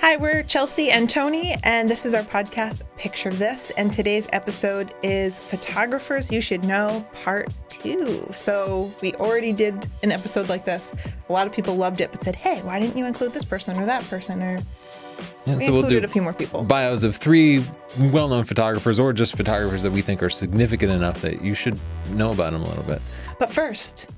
Hi, we're Chelsea and Tony, and this is our podcast, Picture This, and today's episode is Photographers You Should Know, Part 2. So we already did an episode like this. A lot of people loved it, but said, hey, why didn't you include this person or that person? Or yeah, so we'll do a few more people. Bios of three well-known photographers or just photographers that we think are significant enough that you should know about them a little bit. But first...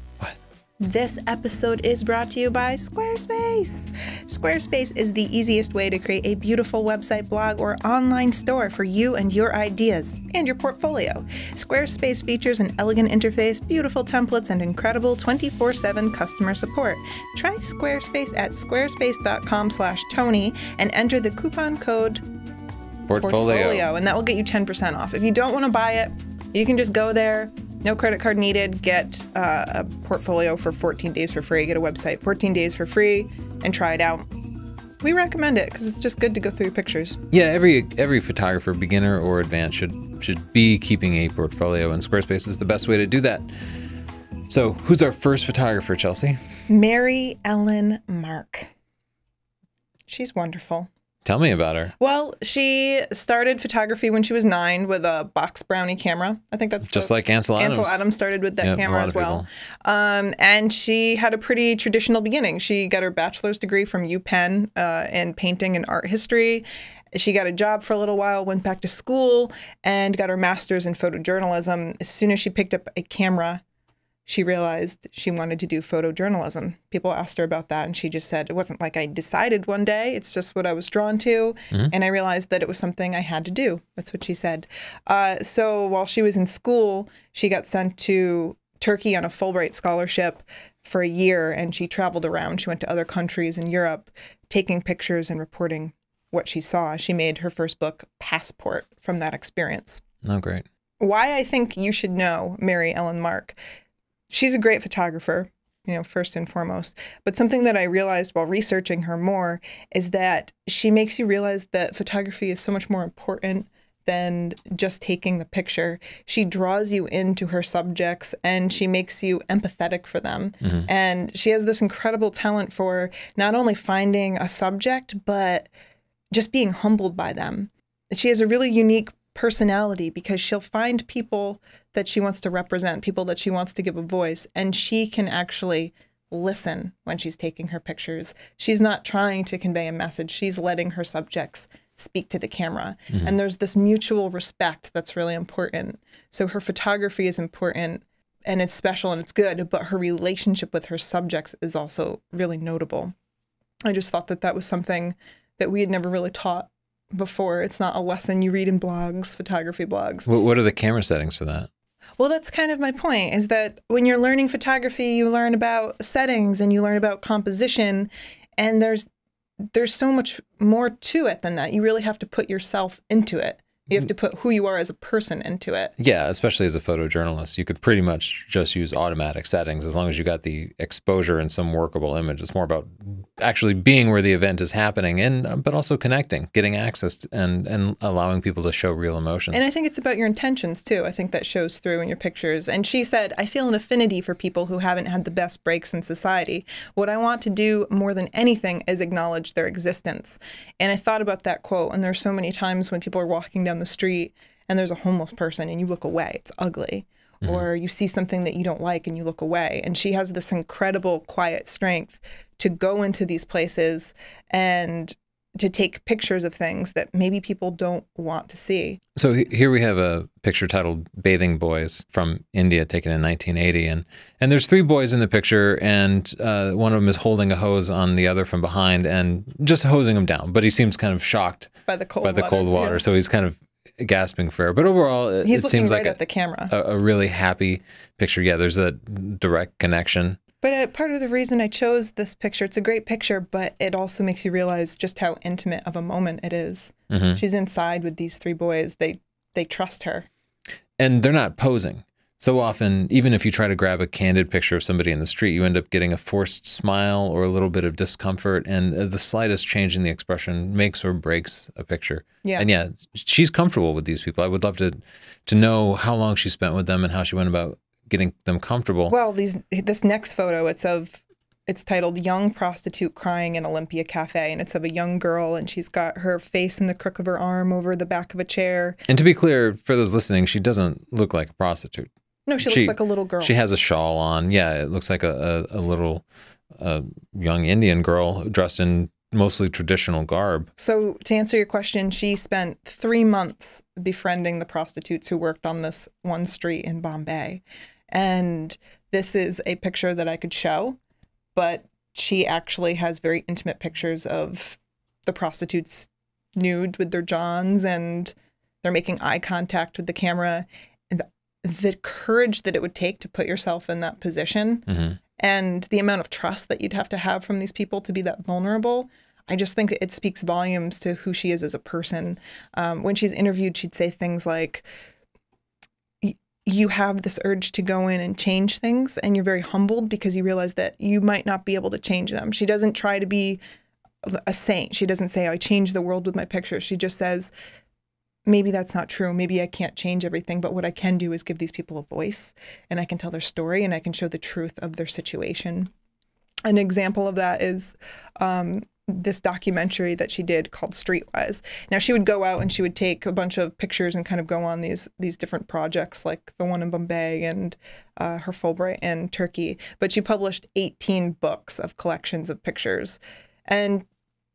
this episode is brought to you by Squarespace. Squarespace is the easiest way to create a beautiful website, blog, or online store for you and your ideas and your portfolio. Squarespace features an elegant interface, beautiful templates, and incredible 24/7 customer support. Try Squarespace at squarespace.com/Tony and enter the coupon code portfolio, and that will get you 10% off. If you don't want to buy it, you can just go there. No credit card needed. Get a portfolio for 14 days for free. Get a website 14 days for free and try it out. We recommend it because it's just good to go through your pictures. Yeah, every photographer, beginner or advanced, should be keeping a portfolio, and Squarespace is the best way to do that. So who's our first photographer, Chelsea? Mary Ellen Mark. She's wonderful. Tell me about her. Well, she started photography when she was 9 with a box brownie camera. I think that's just like Ansel Adams. Ansel Adams started with that camera as well. And she had a pretty traditional beginning. She got her bachelor's degree from UPenn in painting and art history. She got a job for a little while, went back to school, and got her master's in photojournalism. As soon as she picked up a camera, she realized she wanted to do photojournalism. People asked her about that, and she just said, it wasn't like I decided one day. It's just what I was drawn to, and I realized that it was something I had to do. That's what she said. So while she was in school, she got sent to Turkey on a Fulbright scholarship for a year, and she traveled around. She went to other countries in Europe, taking pictures and reporting what she saw. She made her first book, Passport, from that experience. Oh, great. Why I think you should know Mary Ellen Mark. She's a great photographer, you know, first and foremost. But something that I realized while researching her more is that she makes you realize that photography is so much more important than just taking the picture. She draws you into her subjects, and she makes you empathetic for them. Mm-hmm. And she has this incredible talent for not only finding a subject, but just being humbled by them. She has a really unique personality because she'll find people that she wants to represent, people that she wants to give a voice, and she can actually listen when she's taking her pictures. She's not trying to convey a message. She's letting her subjects speak to the camera. Mm-hmm. And there's this mutual respect that's really important. So her photography is important, and it's special, and it's good, but her relationship with her subjects is also really notable. I just thought that that was something that we had never really taught before. It's not a lesson you read in blogs, photography blogs. What are the camera settings for that? Well, that's kind of my point, is that when you're learning photography, you learn about settings and you learn about composition, and there's so much more to it than that. You really have to put yourself into it. You have to put who you are as a person into it. Yeah, especially as a photojournalist. You could pretty much just use automatic settings as long as you got the exposure and some workable image. It's more about actually being where the event is happening, and but also connecting, getting access to, and allowing people to show real emotions. And I think it's about your intentions, too. I think that shows through in your pictures. And she said, I feel an affinity for people who haven't had the best breaks in society. What I want to do more than anything is acknowledge their existence. And I thought about that quote, and there's so many times when people are walking down the street and there's a homeless person and you look away, it's ugly. Mm-hmm. Or you see something that you don't like and you look away. And she has this incredible quiet strength to go into these places and to take pictures of things that maybe people don't want to see. So here we have a picture titled Bathing Boys from India, taken in 1980. And there's three boys in the picture, and one of them is holding a hose on the other from behind and just hosing him down. But he seems kind of shocked by the cold water. Yeah. So he's kind of gasping for air. But overall, it seems right like at the camera. A really happy picture. Yeah, there's a direct connection. But part of the reason I chose this picture, it's a great picture, but it also makes you realize just how intimate of a moment it is. Mm-hmm. She's inside with these three boys. They trust her. And they're not posing. So often, even if you try to grab a candid picture of somebody in the street, you end up getting a forced smile or a little bit of discomfort, and the slightest change in the expression makes or breaks a picture. Yeah. And yeah, she's comfortable with these people. I would love to know how long she spent with them and how she went about getting them comfortable. Well, this next photo, it's of It's titled Young Prostitute Crying in Olympia Cafe, and it's of a young girl, and she's got her face in the crook of her arm over the back of a chair. And to be clear, for those listening, she doesn't look like a prostitute. No, she looks like a little girl. She has a shawl on. Yeah, it looks like a little young Indian girl dressed in mostly traditional garb. So to answer your question, she spent 3 months befriending the prostitutes who worked on this one street in Bombay. And this is a picture that I could show, but she actually has very intimate pictures of the prostitutes nude with their johns, and they're making eye contact with the camera. And the courage that it would take to put yourself in that position, mm-hmm. and the amount of trust that you'd have to have from these people to be that vulnerable, I just think it speaks volumes to who she is as a person. When she's interviewed, she'd say things like, you have this urge to go in and change things, and you're very humbled because you realize that you might not be able to change them. She doesn't try to be a saint. She doesn't say, I change the world with my pictures. She just says, maybe that's not true. Maybe I can't change everything, but what I can do is give these people a voice, and I can tell their story, and I can show the truth of their situation. An example of that is this documentary that she did called Streetwise. Now, she would go out and she would take a bunch of pictures and kind of go on these different projects, like the one in Bombay and her Fulbright in Turkey. But she published 18 books of collections of pictures. And,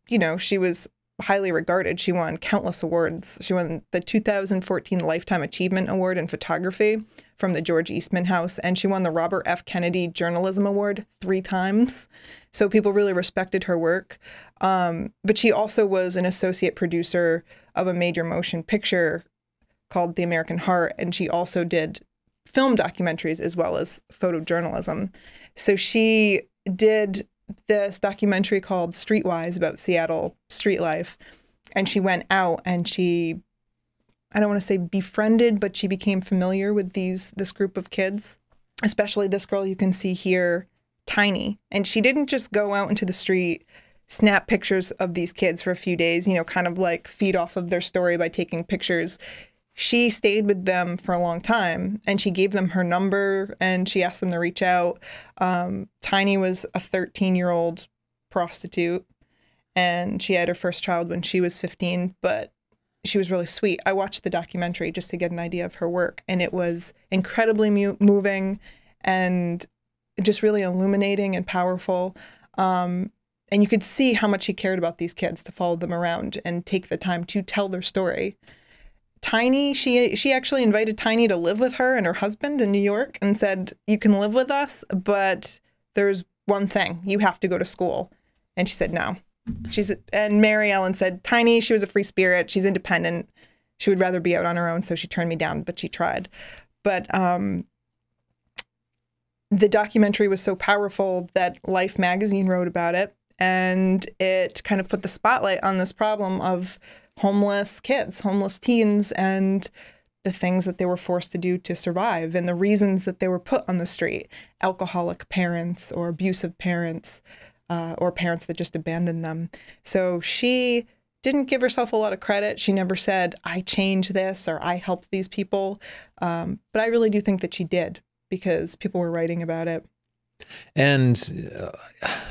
you know, she was highly regarded. She won countless awards. She won the 2014 Lifetime Achievement Award in Photography from the George Eastman House, and she won the Robert F. Kennedy Journalism Award 3 times. So people really respected her work. But she also was an associate producer of a major motion picture called The American Heart, and she also did film documentaries as well as photojournalism. So she did this documentary called Streetwise about Seattle street life, and she went out and she, I don't want to say befriended, but she became familiar with this group of kids, especially this girl you can see here, Tiny. And she didn't just go out into the street, snap pictures of these kids for a few days, you know, kind of like feed off of their story by taking pictures. She stayed with them for a long time, and she gave them her number, and she asked them to reach out. Tiny was a 13-year-old prostitute, and she had her first child when she was 15, but she was really sweet. I watched the documentary just to get an idea of her work, and it was incredibly moving and just really illuminating and powerful. And you could see how much she cared about these kids, to follow them around and take the time to tell their story. Tiny, she actually invited Tiny to live with her and her husband in New York and said, you can live with us, but there's one thing, you have to go to school. And she said, no. And Mary Ellen said, Tiny, she was a free spirit, she's independent, she would rather be out on her own, so she turned me down, but she tried. But the documentary was so powerful that Life magazine wrote about it, and it kind of put the spotlight on this problem of homeless kids, homeless teens, and the things that they were forced to do to survive, and the reasons that they were put on the street. Alcoholic parents or abusive parents, or parents that just abandoned them. So she didn't give herself a lot of credit. She never said, I changed this or I helped these people. But I really do think that she did, because people were writing about it. And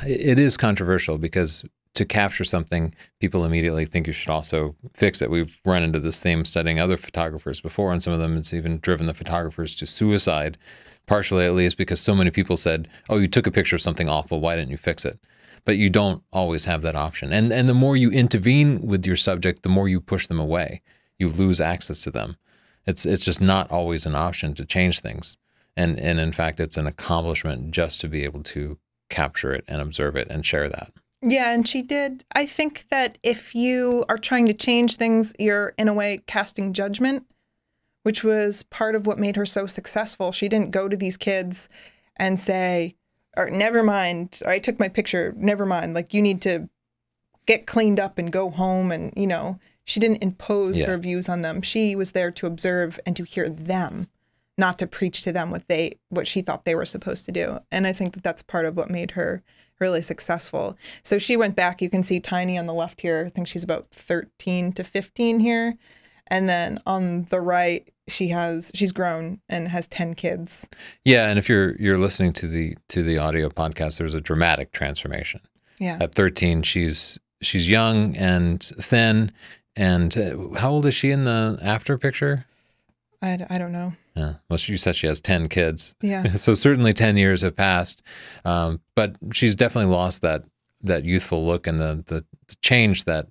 it is controversial, because to capture something, people immediately think you should also fix it. We've run into this theme studying other photographers before, and some of them, it's even driven the photographers to suicide, partially at least, because so many people said, oh, you took a picture of something awful, why didn't you fix it? But you don't always have that option. And the more you intervene with your subject, the more you push them away. You lose access to them. It's just not always an option to change things. And in fact, it's an accomplishment just to be able to capture it and observe it and share that. Yeah, and she did. I think that if you are trying to change things, you're in a way casting judgment, which was part of what made her so successful. She didn't go to these kids and say, or never mind, or I took my picture, never mind, like you need to get cleaned up and go home. And, you know, she didn't impose her views on them. She was there to observe and to hear them, not to preach to them what she thought they were supposed to do. And I think that that's part of what made her really successful. So she went back. You can see Tiny on the left here. I think she's about 13 to 15 here. And then on the right, she's grown and has 10 kids. Yeah, and if you're listening to the audio podcast, there's a dramatic transformation. Yeah. At 13, she's young and thin. And how old is she in the after picture? I don't know. Yeah. Well, you said she has 10 kids. Yeah. So certainly 10 years have passed, but she's definitely lost that youthful look, and the change that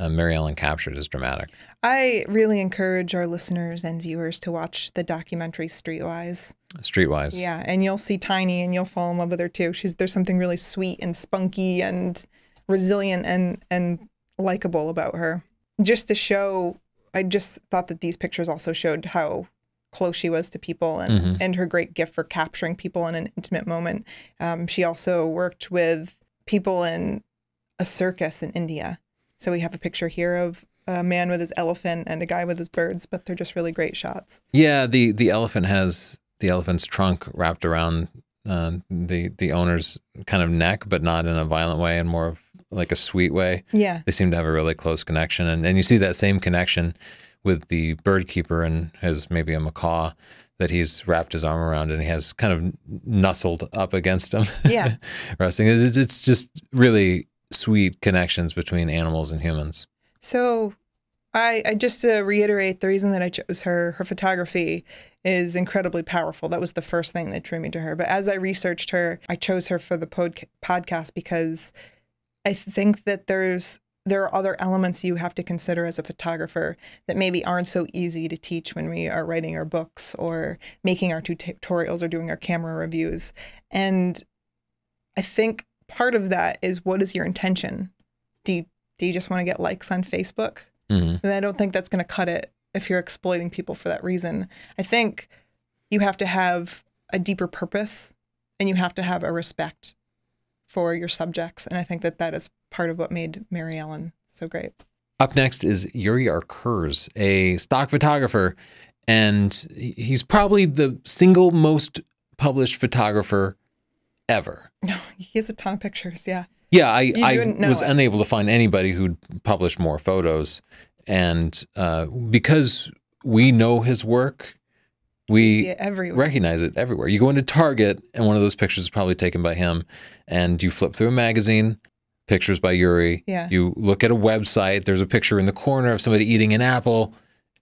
Mary Ellen captured is dramatic. I really encourage our listeners and viewers to watch the documentary Streetwise. Streetwise. Yeah, and you'll see Tiny, and you'll fall in love with her too. There's something really sweet and spunky and resilient and likable about her. Just to show, I just thought that these pictures also showed how close she was to people, and, mm-hmm. and her great gift for capturing people in an intimate moment. She also worked with people in a circus in India. So we have a picture here of a man with his elephant and a guy with his birds, but they're just really great shots. Yeah, the elephant has the elephant's trunk wrapped around the owner's kind of neck, but not in a violent way, and more of like a sweet way. Yeah. They seem to have a really close connection. And you see that same connection with the bird keeper and his, maybe a macaw that he's wrapped his arm around, and he has kind of nuzzled up against him. Yeah. Resting. It's just really sweet connections between animals and humans. So I just to reiterate, the reason that I chose her photography is incredibly powerful. That was the first thing that drew me to her. But as I researched her, I chose her for the podcast because I think that there are other elements you have to consider as a photographer that maybe aren't so easy to teach when we are writing our books or making our tutorials or doing our camera reviews. And I think part of that is, what is your intention? Do you just want to get likes on Facebook? Mm-hmm. And I don't think that's going to cut it if you're exploiting people for that reason. I think you have to have a deeper purpose, and you have to have a respect for your subjects. And I think that that is part of what made Mary Ellen so great. Up next is Yuri Arcurs, a stock photographer, and he's probably the single most published photographer ever. No, he has a ton of pictures, yeah. Yeah, I was unable to find anybody who'd published more photos. And because we know his work, we recognize it everywhere. You go into Target, and one of those pictures is probably taken by him. And you flip through a magazine, pictures by Yuri. Yeah. You look at a website, there's a picture in the corner of somebody eating an apple.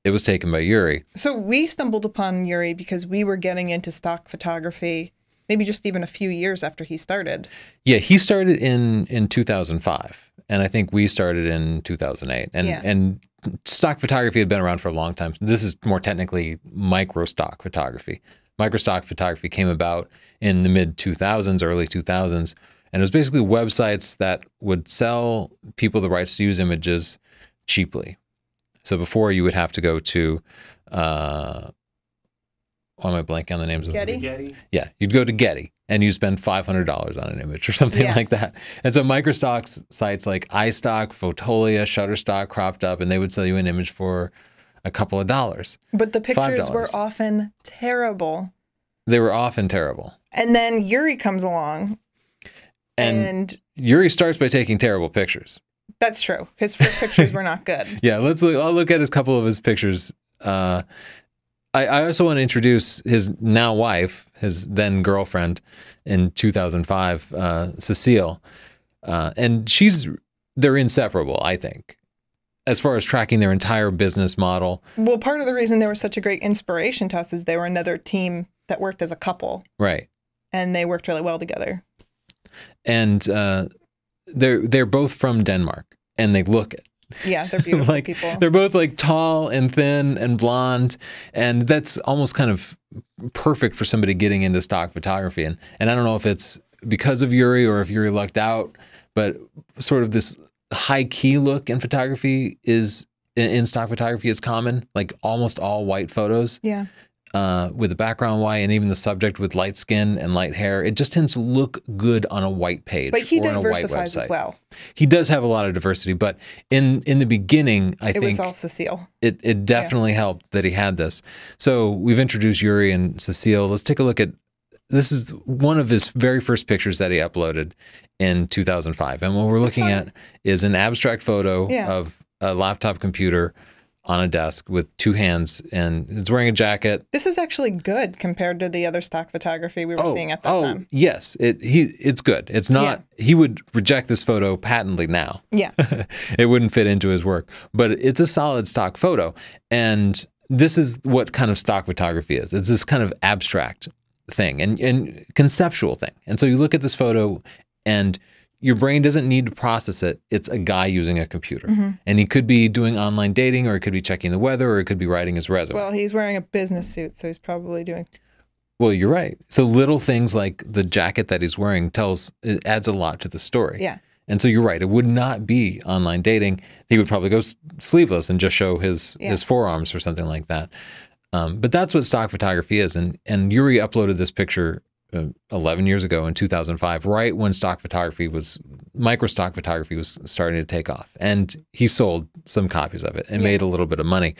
It was taken by Yuri. So we stumbled upon Yuri because we were getting into stock photography, maybe just even a few years after he started. Yeah, he started in 2005, and I think we started in 2008. And, yeah. And stock photography had been around for a long time. This is more technically micro stock photography. Micro stock photography came about in the mid-2000s, early 2000s, and it was basically websites that would sell people the rights to use images cheaply. So before, you would have to go to... why am I blanking on the names of them? Getty? Yeah, you'd go to Getty, and you spend $500 on an image or something like that. And so microstock sites like iStock, Fotolia, Shutterstock cropped up, and they would sell you an image for a couple of dollars. But the pictures were often terrible. They were often terrible. And then Yuri comes along. And Yuri starts by taking terrible pictures. That's true. His first pictures were not good. Yeah, I'll look at a couple of his pictures. I also want to introduce his now wife, his then girlfriend in 2005, Cecile. And they're inseparable, I think, as far as tracking their entire business model. Well, part of the reason they were such a great inspiration to us is they were another team that worked as a couple. Right. And they worked really well together. And they're both from Denmark, and they look it. Yeah, they're beautiful like, people. They're both like tall and thin and blonde, and that's almost kind of perfect for somebody getting into stock photography. And I don't know if it's because of Yuri or if Yuri lucked out, but sort of this high-key look in photography is in stock photography is common, like almost all white photos. Yeah. With the background white, and even the subject with light skin and light hair. It just tends to look good on a white page. But he diversifies as well. He does have a lot of diversity, but in the beginning, I think it was all Cecile. It definitely helped that he had this. So we've introduced Yuri and Cecile. Let's take a look at, this is one of his very first pictures that he uploaded in 2005. And what we're looking at is an abstract photo of a laptop computer on a desk with two hands, and it's wearing a jacket. This is actually good compared to the other stock photography we were seeing at that time. Yes, it's good. It's not, he would reject this photo patently now. Yeah. It wouldn't fit into his work, but it's a solid stock photo. And this is what kind of stock photography is. It's this kind of abstract thing and conceptual thing. And so you look at this photo and your brain doesn't need to process it. It's a guy using a computer. Mm-hmm. And he could be doing online dating, or he could be checking the weather, or he could be writing his resume. Well, he's wearing a business suit, so he's probably doing... Well, you're right. So little things like the jacket that he's wearing it adds a lot to the story. Yeah. And so you're right. It would not be online dating. He would probably go sleeveless and just show his forearms or something like that. But that's what stock photography is. And Yuri uploaded this picture 11 years ago in 2005, right when stock photography was, microstock photography was starting to take off. And he sold some copies of it and made a little bit of money.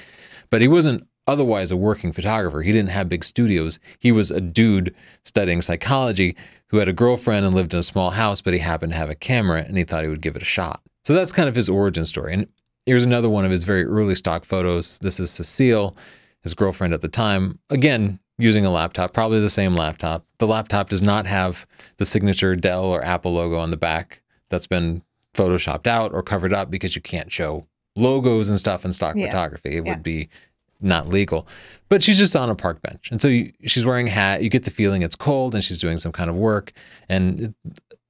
But he wasn't otherwise a working photographer. He didn't have big studios. He was a dude studying psychology who had a girlfriend and lived in a small house, but he happened to have a camera and he thought he would give it a shot. So that's kind of his origin story. And here's another one of his very early stock photos. This is Cecile, his girlfriend at the time. Again, using a laptop, probably the same laptop. The laptop does not have the signature Dell or Apple logo on the back that's been photoshopped out or covered up, because you can't show logos and stuff in stock photography. It would be not legal. But she's just on a park bench. And so she's wearing a hat. You get the feeling it's cold and she's doing some kind of work. And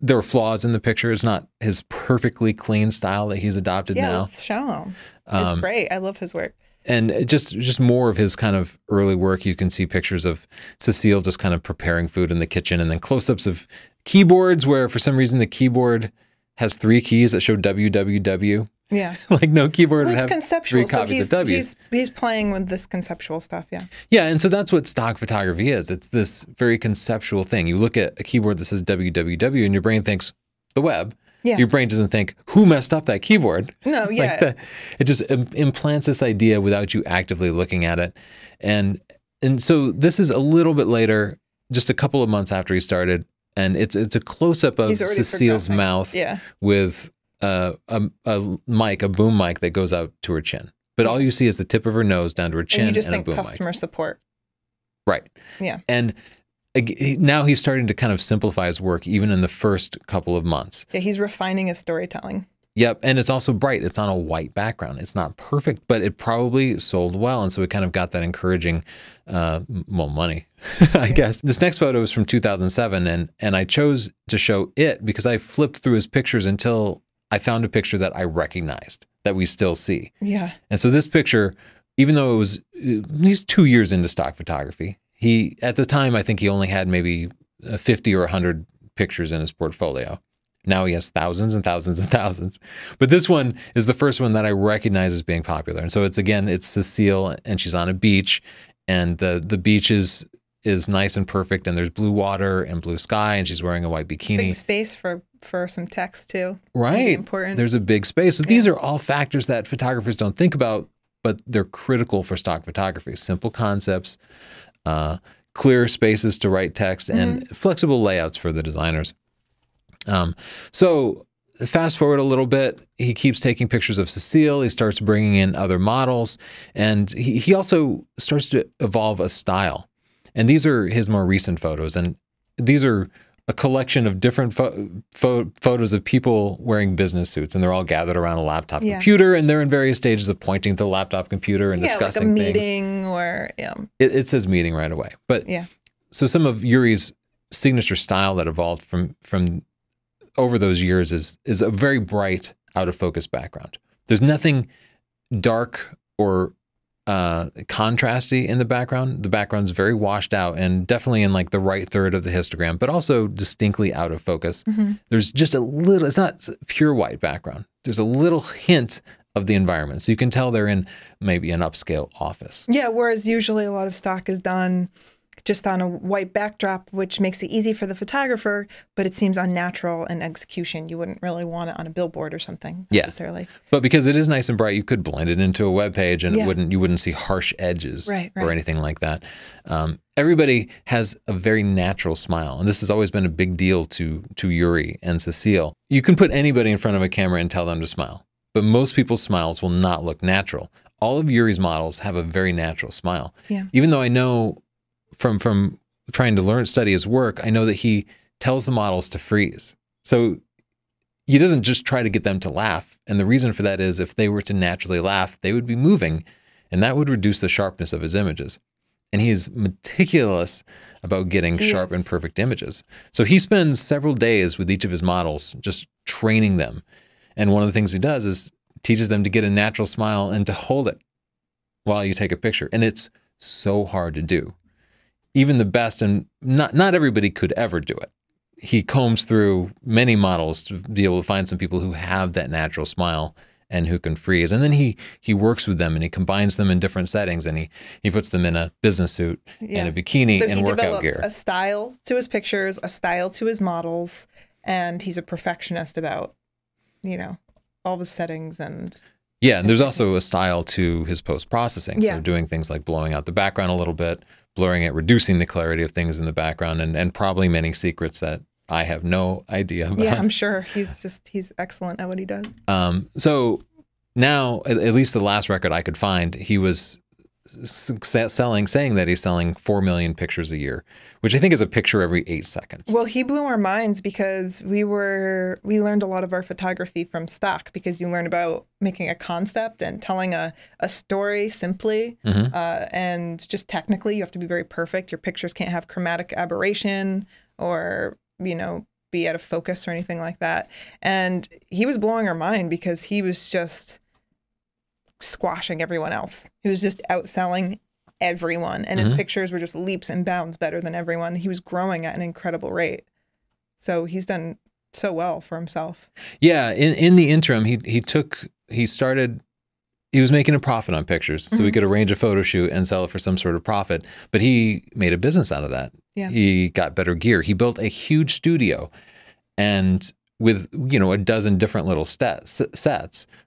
there are flaws in the picture. It's not his perfectly clean style that he's adopted now. Yeah, let's show him. It's great. I love his work. And just more of his kind of early work. You can see pictures of Cecile just kind of preparing food in the kitchen, and then close-ups of keyboards where for some reason the keyboard has three keys that show WWW. Yeah. Like no keyboard would have conceptual. Three copies of W's. He's playing with this conceptual stuff, yeah. Yeah, and so that's what stock photography is. It's this very conceptual thing. You look at a keyboard that says WWW and your brain thinks the web. Yeah. Your brain doesn't think, who messed up that keyboard? No, yeah. Like it just implants this idea without you actively looking at it. And so this is a little bit later, just a couple of months after he started, and it's a close-up of Cecile's mouth with a mic, a boom mic that goes out to her chin. But all you see is the tip of her nose down to her chin, and you just think customer support. Right. Yeah. And now he's starting to kind of simplify his work, even in the first couple of months. Yeah, he's refining his storytelling. Yep, and it's also bright. It's on a white background. It's not perfect, but it probably sold well, and so we kind of got that encouraging, well, money, I guess. This next photo is from 2007, and I chose to show it because I flipped through his pictures until I found a picture that I recognized that we still see. Yeah. And so this picture, even though it was at least 2 years into stock photography, he, at the time, I think he only had maybe 50 or 100 pictures in his portfolio. Now he has thousands and thousands and thousands. But this one is the first one that I recognize as being popular. And so it's, again, it's Cecile, and she's on a beach, and the beach is nice and perfect, and there's blue water and blue sky, and she's wearing a white bikini. Big space for some text, too. Right. Important. There's a big space. So these are all factors that photographers don't think about, but they're critical for stock photography. Simple concepts. Clear spaces to write text, and flexible layouts for the designers. So fast forward a little bit, he keeps taking pictures of Cecile. He starts bringing in other models, and he also starts to evolve a style. And these are his more recent photos, and these are a collection of different photos of people wearing business suits, and they're all gathered around a laptop computer, and they're in various stages of pointing to the laptop computer and discussing like a meeting things. Or it says meeting right away. But so some of Yuri's signature style that evolved from over those years is a very bright, out of focus background. There's nothing dark or contrasty in the background. The background's very washed out and definitely in like the right third of the histogram, but also distinctly out of focus. There's just a little, it's not pure white background. There's a little hint of the environment. So you can tell they're in maybe an upscale office. Yeah, whereas usually a lot of stock is done just on a white backdrop, which makes it easy for the photographer, but it seems unnatural in execution. You wouldn't really want it on a billboard or something necessarily. Yeah. But because it is nice and bright, you could blend it into a web page, and it you wouldn't see harsh edges or anything like that. Everybody has a very natural smile, and this has always been a big deal to Yuri and Cecile. You can put anybody in front of a camera and tell them to smile, but most people's smiles will not look natural. all of Yuri's models have a very natural smile. Yeah. Even though I know from trying to study his work, I know that he tells the models to freeze. So he doesn't just try to get them to laugh. And the reason for that is if they were to naturally laugh, they would be moving, and that would reduce the sharpness of his images. And he is meticulous about getting sharp and perfect images. So he spends several days with each of his models, just training them. And one of the things he does is teaches them to get a natural smile and to hold it while you take a picture. And it's so hard to do. Even the best, and not everybody could ever do it. He combs through many models to be able to find some people who have that natural smile and who can freeze. And then he works with them, and he combines them in different settings, and he puts them in a business suit and a bikini and workout gear. So he develops a style to his pictures, a style to his models, and he's a perfectionist about, you know, all the settings and... Yeah, and there's also a style to his post-processing. Yeah. So doing things like blowing out the background a little bit, blurring it, reducing the clarity of things in the background, and probably many secrets that I have no idea about. Yeah, I'm sure. He's excellent at what he does. So now, at least the last record I could find, he was saying that he's selling 4 million pictures a year, which I think is a picture every 8 seconds. Well, he blew our minds because we learned a lot of our photography from stock, because you learn about making a concept and telling a story simply. Mm-hmm. And just technically you have to be very perfect. Your pictures can't have chromatic aberration or, you know, be out of focus or anything like that. And he was blowing our mind because he was just squashing everyone else. He was just outselling everyone, and his pictures were just leaps and bounds better than everyone. He was growing at an incredible rate. So he's done so well for himself. Yeah, in the interim, he was making a profit on pictures. So he could arrange a photo shoot and sell it for some sort of profit, but he made a business out of that. Yeah. He got better gear. He built a huge studio, and with, you know, a dozen different little sets,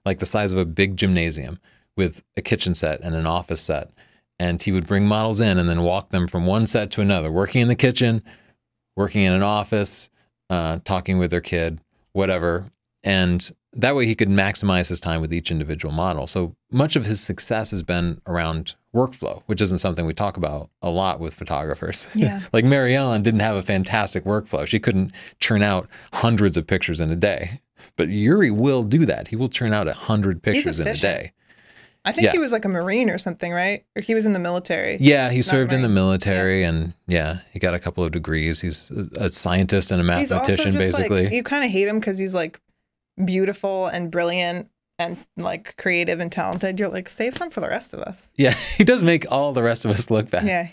like the size of a big gymnasium, with a kitchen set and an office set. And he would bring models in and then walk them from one set to another, working in the kitchen, working in an office, talking with their kid, whatever. And that way he could maximize his time with each individual model. So much of his success has been around workflow, which isn't something we talk about a lot with photographers. Yeah. Like Mary Ellen didn't have a fantastic workflow. She couldn't churn out hundreds of pictures in a day. But Yuri will do that. He will churn out 100 pictures in a day. I think he was like a Marine or something, right? Or he was in the military. Yeah, he served in the military, and he got a couple of degrees. He's a scientist and a mathematician, basically. Like, you kind of hate him because he's like beautiful and brilliant and like creative and talented. You're like, save some for the rest of us. Yeah, he does make all the rest of us look bad.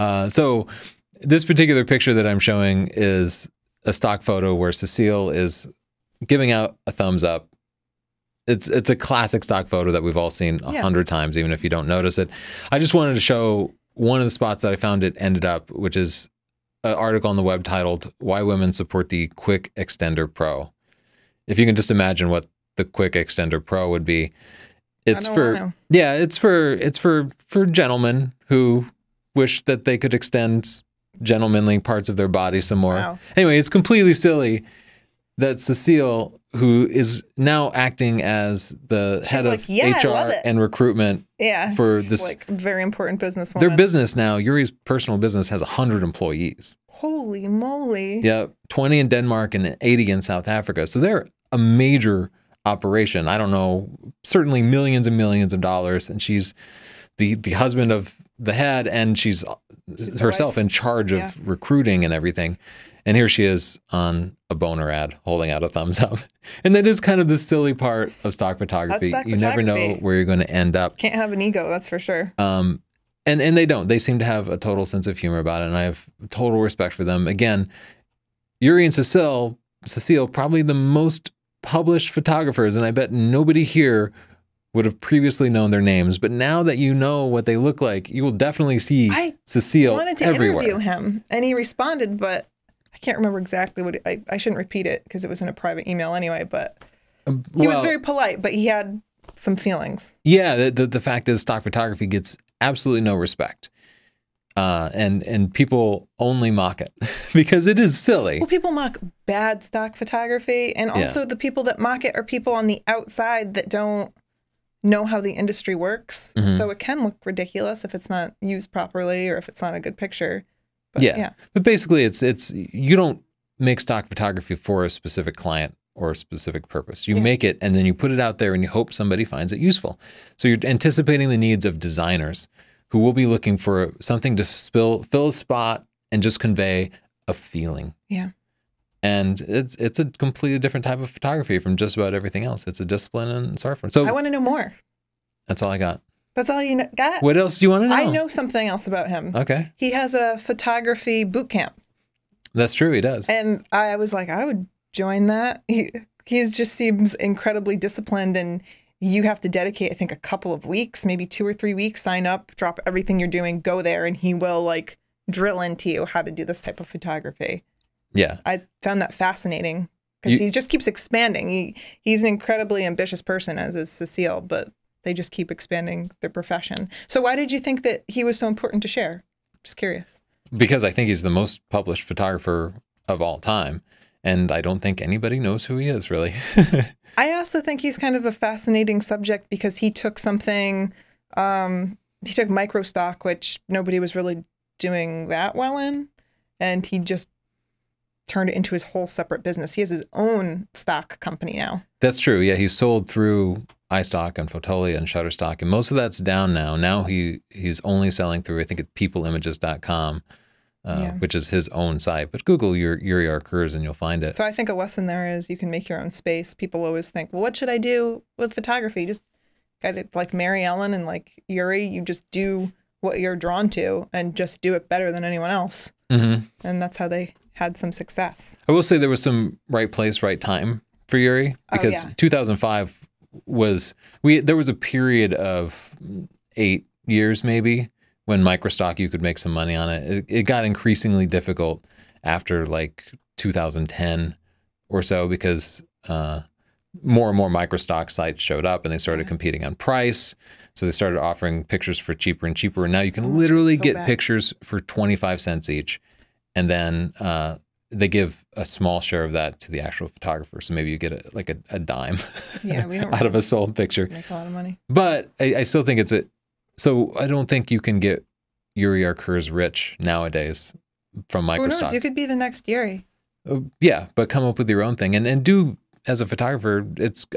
Yeah. So this particular picture that I'm showing is a stock photo where Cecile is giving out a thumbs up. It's a classic stock photo that we've all seen 100 times, even if you don't notice it. I just wanted to show one of the spots that I found it ended up, which is an article on the web titled "Why Women Support the Quick Extender Pro." If you can just imagine what the Quick Extender Pro would be, it's for gentlemen who wish that they could extend gentlemanly parts of their body some more. Wow. Anyway, it's completely silly that Cecile, who is now acting as the head of HR and recruitment for this like very important business, their business now, Yuri's personal business, has 100 employees. Holy moly. Yeah, 20 in Denmark and 80 in South Africa. So they're a major operation. I don't know, certainly millions and millions of dollars. And she's the husband of the head, and she's herself in charge of recruiting and everything. And here she is on a boner ad holding out a thumbs up. And that is kind of the silly part of stock photography. You never know where you're going to end up. Can't have an ego, that's for sure. And they don't. They seem to have a total sense of humor about it, and I have total respect for them. Again, Yuri and Cecile, probably the most published photographers, and I bet nobody here would have previously known their names. But now that you know what they look like, you will definitely see Cecile everywhere. I wanted to interview him, and he responded, but I can't remember exactly what I shouldn't repeat it because it was in a private email anyway. But he was very polite, but he had some feelings. Yeah, the fact is, stock photography gets absolutely no respect, and people only mock it because it is silly. Well, people mock bad stock photography, and also the people that mock it are people on the outside that don't know how the industry works. Mm-hmm. So it can look ridiculous if it's not used properly or if it's not a good picture. But, yeah. But basically it's you don't make stock photography for a specific client or a specific purpose. You make it and then you put it out there and you hope somebody finds it useful. So you're anticipating the needs of designers who will be looking for something to fill a spot and just convey a feeling. Yeah. And it's a completely different type of photography from just about everything else. It's a discipline and it's art form. So I want to know more. That's all I got. That's all you got? What else do you want to know? I know something else about him. Okay. He has a photography boot camp. That's true. He does. And I was like, I would join that. He just seems incredibly disciplined, and you have to dedicate, I think, a couple of weeks, maybe 2 or 3 weeks, sign up, drop everything you're doing, go there, and he will like drill into you how to do this type of photography. Yeah. I found that fascinating because he just keeps expanding. He's an incredibly ambitious person, as is Cecile, but they just keep expanding their profession. So why did you think that he was so important to share? I'm just curious. Because I think he's the most published photographer of all time, and I don't think anybody knows who he is, really. I also think he's kind of a fascinating subject because he took something, he took micro stock, which nobody was really doing that well in, and he just turned it into his whole separate business. He has his own stock company now. That's true. Yeah, he sold through iStock and Fotolia and Shutterstock, and most of that's down now. Now he's only selling through, I think, it's peopleimages.com, which is his own site. But Google Yuri Arcurs and you'll find it. So I think a lesson there is you can make your own space. People always think, well, what should I do with photography? Just got it like Mary Ellen and like Yuri. You just do what you're drawn to and just do it better than anyone else. Mm-hmm. And that's how they had some success. I will say there was some right place, right time for Yuri, because 2005 was, there was a period of 8 years maybe when microstock, you could make some money on it. It got increasingly difficult after like 2010 or so, because more and more microstock sites showed up and they started competing on price. So they started offering pictures for cheaper and cheaper. And now you can literally get pictures for 25 cents each. And then they give a small share of that to the actual photographer. So maybe you get a dime we don't out of a sold picture. Make a lot of money. But I still think it's so I don't think you can get Yuri Arcurs rich nowadays from microstock. Who knows? You could be the next Yuri. Yeah, but come up with your own thing. And do, as a photographer,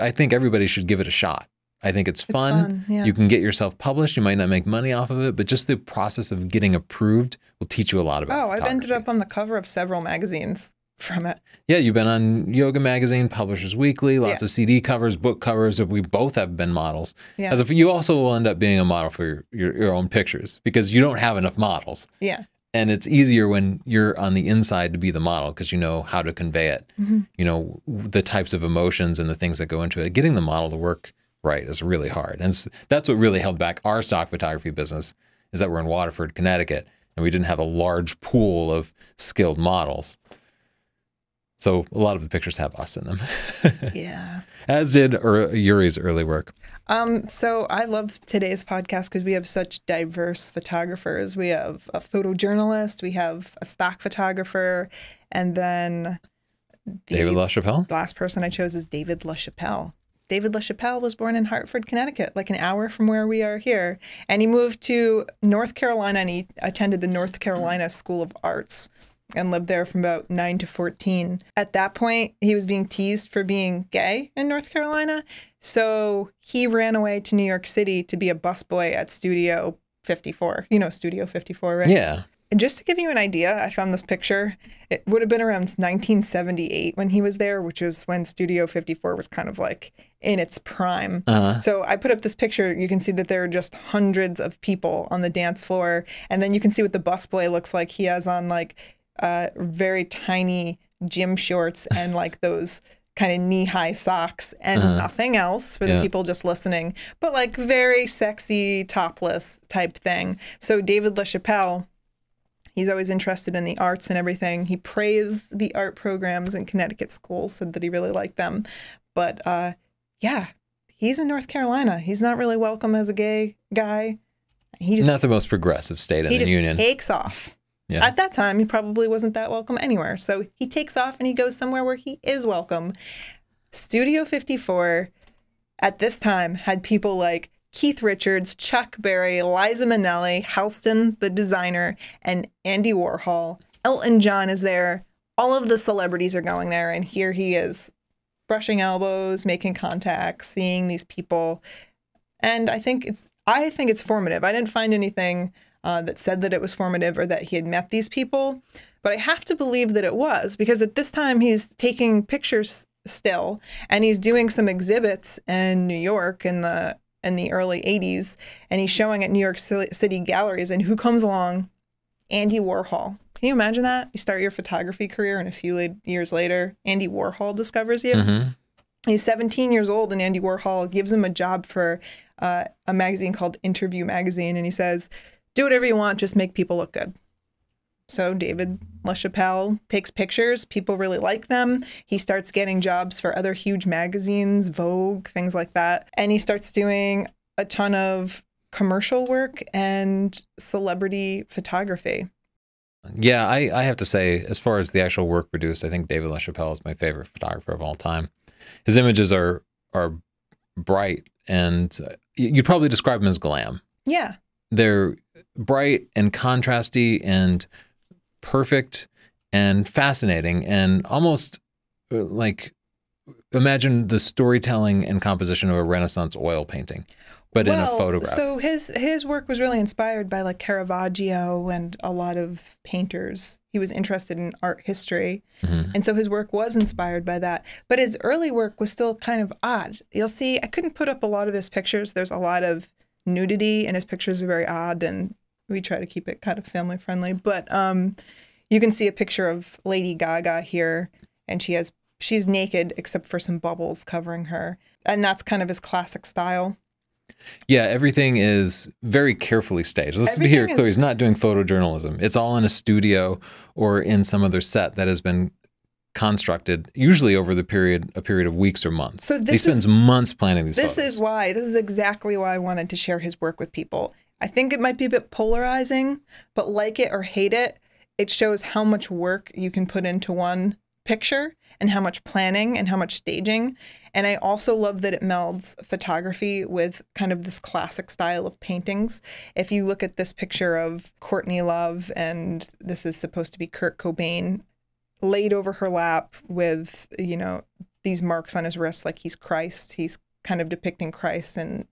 I think everybody should give it a shot. I think it's fun. You can get yourself published. You might not make money off of it, but just the process of getting approved will teach you a lot about photography. I've ended up on the cover of several magazines from it. Yeah, you've been on Yoga Magazine, Publishers Weekly, lots of CD covers, book covers. We both have been models. Yeah. You also will end up being a model for your own pictures because you don't have enough models. Yeah. And it's easier when you're on the inside to be the model because you know how to convey it. Mm-hmm. You know, the types of emotions and the things that go into it. Getting the model to work right is really hard. And that's what really held back our stock photography business, is that we're in Waterford, Connecticut, and we didn't have a large pool of skilled models. So a lot of the pictures have us in them. Yeah. As did Yuri's early work. So I love today's podcast because we have such diverse photographers. We have a photojournalist, we have a stock photographer, and then David LaChapelle. The last person I chose is David LaChapelle. David LaChapelle was born in Hartford, Connecticut, like an hour from where we are here. And he moved to North Carolina, and he attended the North Carolina School of Arts and lived there from about 9 to 14. At that point, he was being teased for being gay in North Carolina. So he ran away to New York City to be a busboy at Studio 54. You know Studio 54, right? Yeah. And just to give you an idea, I found this picture. It would have been around 1978 when he was there, which was when Studio 54 was kind of like in its prime. So I put up this picture. You can see that there are just hundreds of people on the dance floor. And then you can see what the busboy looks like. He has on like very tiny gym shorts and like those kind of knee-high socks and nothing else for the people just listening. But like very sexy, topless type thing. So David LaChapelle, he's always interested in the arts and everything. He praised the art programs in Connecticut schools, said that he really liked them. But yeah, he's in North Carolina. He's not really welcome as a gay guy. He just, not the most progressive state in the union. He just takes off. Yeah. At that time, he probably wasn't that welcome anywhere. So he takes off and he goes somewhere where he is welcome. Studio 54 at this time had people like Keith Richards, Chuck Berry, Liza Minnelli, Halston, the designer, and Andy Warhol. Elton John is there. All of the celebrities are going there, and here he is brushing elbows, making contacts, seeing these people. And I think it's formative. I didn't find anything that said that it was formative or that he had met these people, but I have to believe that it was, because at this time he's taking pictures still, and he's doing some exhibits in New York in the early 80s, and he's showing at New York City galleries, and who comes along? Andy Warhol. Can you imagine that? You start your photography career, and a few years later, Andy Warhol discovers you. Mm-hmm. He's 17 years old, and Andy Warhol gives him a job for a magazine called Interview Magazine, and he says, do whatever you want, just make people look good. So David LaChapelle takes pictures. People really like them. He starts getting jobs for other huge magazines, Vogue, things like that. And he starts doing a ton of commercial work and celebrity photography. Yeah, I have to say, as far as the actual work produced, I think David LaChapelle is my favorite photographer of all time. His images are bright, and you'd probably describe them as glam. Yeah. They're bright and contrasty and perfect and fascinating, and almost like, imagine the storytelling and composition of a Renaissance oil painting, but in a photograph. So his work was really inspired by like Caravaggio and a lot of painters. He was interested in art history. Mm-hmm. And so his work was inspired by that. But his early work was still kind of odd. You'll see, I couldn't put up a lot of his pictures. There's a lot of nudity, and his pictures are very odd, and we try to keep it kind of family friendly. But you can see a picture of Lady Gaga here, and she's naked except for some bubbles covering her. And that's kind of his classic style. Yeah, everything is very carefully staged. Let's be here clear, he's not doing photojournalism. It's all in a studio or in some other set that has been constructed, usually over a period of weeks or months. So he spends months planning these photos. This is exactly why I wanted to share his work with people. I think it might be a bit polarizing, but like it or hate it, it shows how much work you can put into one picture and how much planning and how much staging. And I also love that it melds photography with kind of this classic style of paintings. If you look at this picture of Courtney Love, and this is supposed to be Kurt Cobain, laid over her lap with, you know, these marks on his wrist like he's Christ. He's kind of depicting Christ, and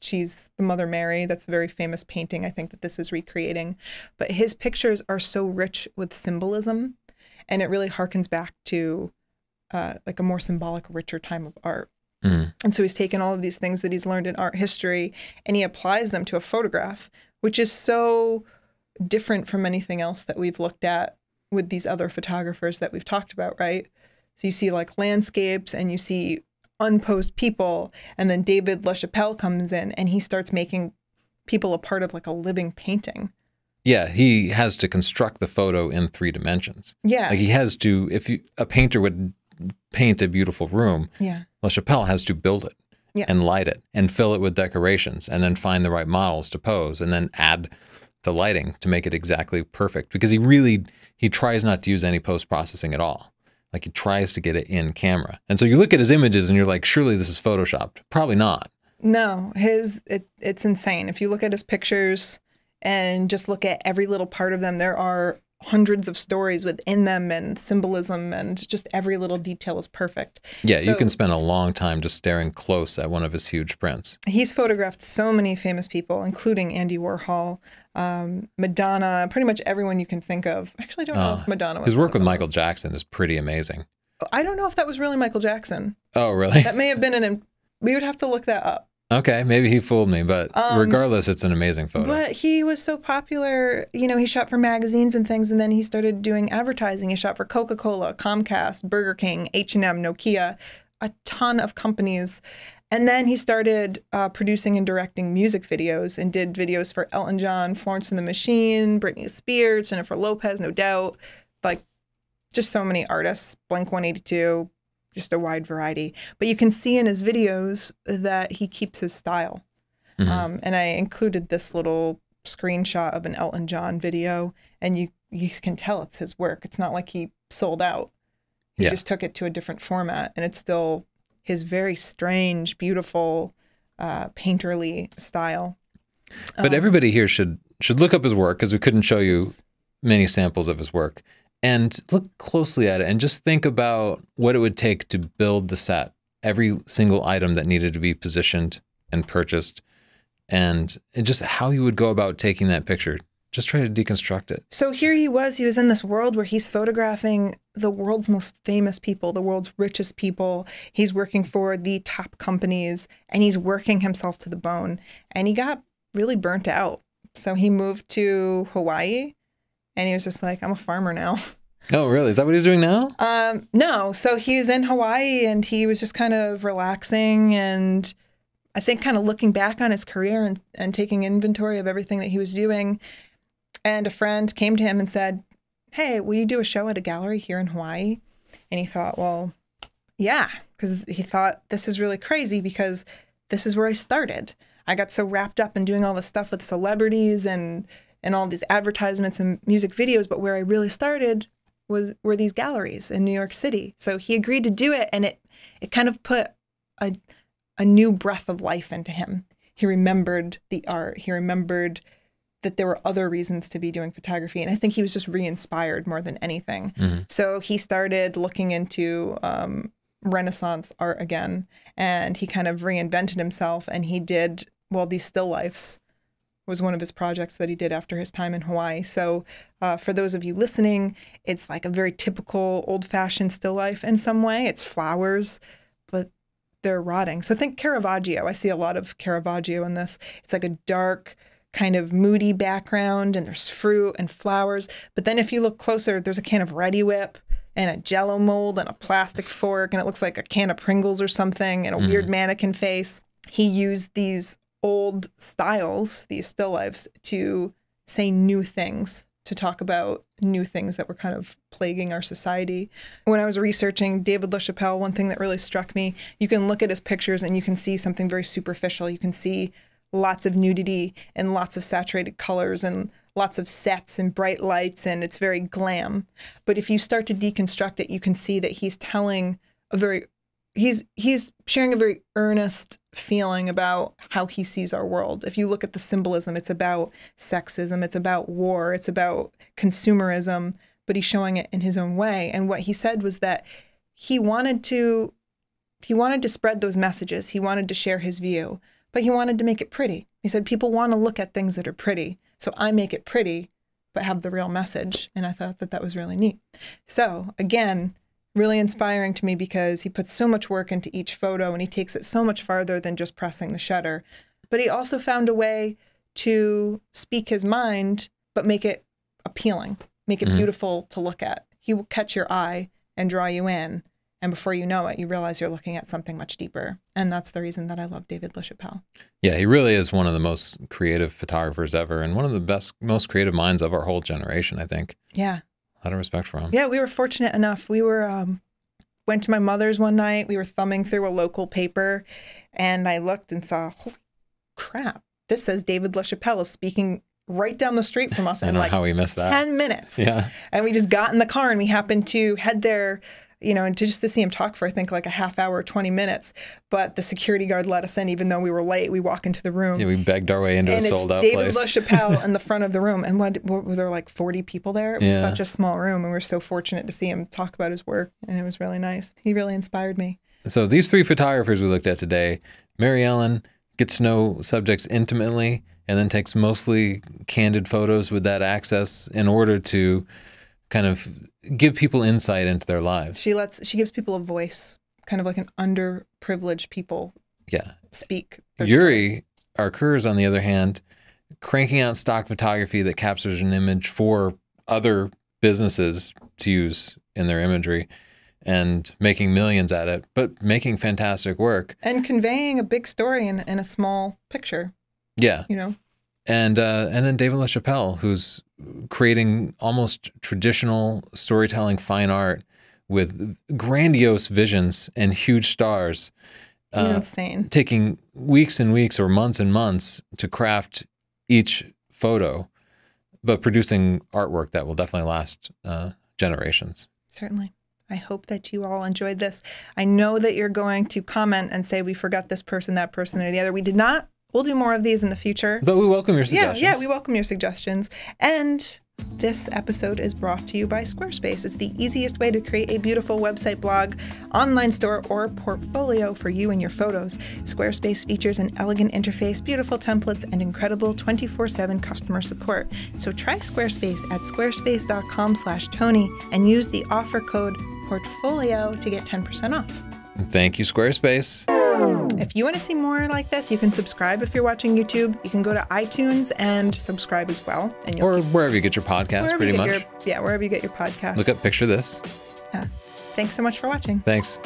she's the Mother Mary. That's a very famous painting, I think, that this is recreating. But his pictures are so rich with symbolism, and it really harkens back to like a more symbolic, richer time of art. Mm. And so he's taken all of these things that he's learned in art history, and he applies them to a photograph, which is so different from anything else that we've looked at with these other photographers that we've talked about, right? So you see like landscapes, and you see unposed people, and then David LaChapelle comes in and he starts making people a part of like a living painting. Yeah, he has to construct the photo in 3 dimensions. Yeah. Like he has to, a painter would paint a beautiful room, yeah, LaChapelle has to build it, yes, and light it and fill it with decorations and then find the right models to pose and then add the lighting to make it exactly perfect, because he tries not to use any post-processing at all. Like he tries to get it in camera. And so you look at his images and you're like, surely this is photoshopped. Probably not. No, it's insane. If you look at his pictures and just look at every little part of them, there are hundreds of stories within them and symbolism, and just every little detail is perfect. Yeah, so, you can spend a long time just staring close at one of his huge prints. He's photographed so many famous people, including Andy Warhol, Madonna, pretty much everyone you can think of. Actually, I don't know if Madonna was. His work with Michael Jackson is pretty amazing. I don't know if that was really Michael Jackson. Oh, really? That may have been we would have to look that up. Okay, maybe he fooled me, but regardless, it's an amazing photo. But he was so popular, you know, he shot for magazines and things, and then he started doing advertising. He shot for Coca-Cola, Comcast, Burger King, H&M, Nokia, a ton of companies. And then he started producing and directing music videos, and did videos for Elton John, Florence and the Machine, Britney Spears, Jennifer Lopez, No Doubt, like just so many artists, Blink-182, just a wide variety. But you can see in his videos that he keeps his style. Mm-hmm. And I included this little screenshot of an Elton John video, and you can tell it's his work. It's not like he sold out. He just took it to a different format, and it's still his very strange, beautiful, painterly style. But everybody here should look up his work, because we couldn't show you many samples of his work, and look closely at it and just think about what it would take to build the set, every single item that needed to be positioned and purchased, and just how you would go about taking that picture. Just try to deconstruct it. So here he was in this world where he's photographing the world's most famous people, the world's richest people. He's working for the top companies, and he's working himself to the bone. And he got really burnt out. So he moved to Hawaii, and he was just like, I'm a farmer now. Oh, really? Is that what he's doing now? No. So he's in Hawaii, and he was just kind of relaxing, and I think kind of looking back on his career and taking inventory of everything that he was doing. And a friend came to him and said, hey, will you do a show at a gallery here in Hawaii? And he thought, well, yeah, because he thought, this is really crazy, because this is where I started. I got so wrapped up in doing all this stuff with celebrities and all these advertisements and music videos, but where I really started were these galleries in New York City. So he agreed to do it, and it kind of put a new breath of life into him. He remembered the art. He remembered that there were other reasons to be doing photography. And I think he was just re-inspired more than anything. Mm-hmm. So he started looking into Renaissance art again, and he kind of reinvented himself, and he did, well, these still lifes was one of his projects that he did after his time in Hawaii. So for those of you listening, it's like a very typical old-fashioned still life in some way. It's flowers, but they're rotting. So think Caravaggio. I see a lot of Caravaggio in this. It's like a dark, kind of moody background, and there's fruit and flowers. But then if you look closer, there's a can of Ready Whip and a Jell-O mold and a plastic fork, and it looks like a can of Pringles or something, and a weird mannequin face. He used these old styles, these still lifes, to say new things, to talk about new things that were kind of plaguing our society. When I was researching David LaChapelle, one thing that really struck me, you can look at his pictures and you can see something very superficial. You can see lots of nudity and lots of saturated colors and lots of sets and bright lights, and it's very glam. But if you start to deconstruct it, you can see that he's telling a very, he's sharing a very earnest feeling about how he sees our world. If you look at the symbolism, it's about sexism, it's about war, it's about consumerism, but he's showing it in his own way. And what he said was that he wanted to spread those messages. He wanted to share his view, but he wanted to make it pretty. He said, people want to look at things that are pretty. So I make it pretty, but have the real message. And I thought that that was really neat. So again, really inspiring to me, because he puts so much work into each photo, and he takes it so much farther than just pressing the shutter. But he also found a way to speak his mind, but make it appealing, make it beautiful to look at. He will catch your eye and draw you in. And before you know it, you realize you're looking at something much deeper. And that's the reason that I love David LaChapelle. Yeah, he really is one of the most creative photographers ever, and one of the best, most creative minds of our whole generation, I think. Yeah. A lot of respect for him. Yeah, we were fortunate enough. We were, went to my mother's one night. We were thumbing through a local paper, and I looked and saw, holy crap, this says David LaChapelle is speaking right down the street from us in like how we missed 10 that. Minutes. Yeah. And we just got in the car, and we happened to head there, you know, and just to see him talk for, I think, like a half hour or 20 minutes. But the security guard let us in, even though we were late. We walk into the room. Yeah, we begged our way into a sold-out place. And it's David LaChapelle in the front of the room. And what were there, like 40 people there? It was such a small room, and we were so fortunate to see him talk about his work. And it was really nice. He really inspired me. So these three photographers we looked at today, Mary Ellen gets to know subjects intimately and then takes mostly candid photos with that access in order to kind of give people insight into their lives. She gives people a voice, kind of like an underprivileged people speak. Yuri Arcurs, on the other hand, cranking out stock photography that captures an image for other businesses to use in their imagery and making millions at it, but making fantastic work. And conveying a big story in a small picture. Yeah. You know? And then David LaChapelle, who's creating almost traditional storytelling fine art with grandiose visions and huge stars. He's insane. Taking weeks and weeks or months and months to craft each photo, but producing artwork that will definitely last generations. Certainly. I hope that you all enjoyed this. I know that you're going to comment and say we forgot this person, that person, or the other. We did not. We'll do more of these in the future. But we welcome your suggestions. Yeah, we welcome your suggestions. And this episode is brought to you by Squarespace. It's the easiest way to create a beautiful website, blog, online store, or portfolio for you and your photos. Squarespace features an elegant interface, beautiful templates, and incredible 24/7 customer support. So try Squarespace at squarespace.com/Tony and use the offer code PORTFOLIO to get 10% off. Thank you, Squarespace. If you want to see more like this, you can subscribe if you're watching YouTube. You can go to iTunes and subscribe as well. And you'll wherever you get your podcasts, pretty much. Wherever you get your podcast. Look up Picture This. Yeah. Thanks so much for watching. Thanks.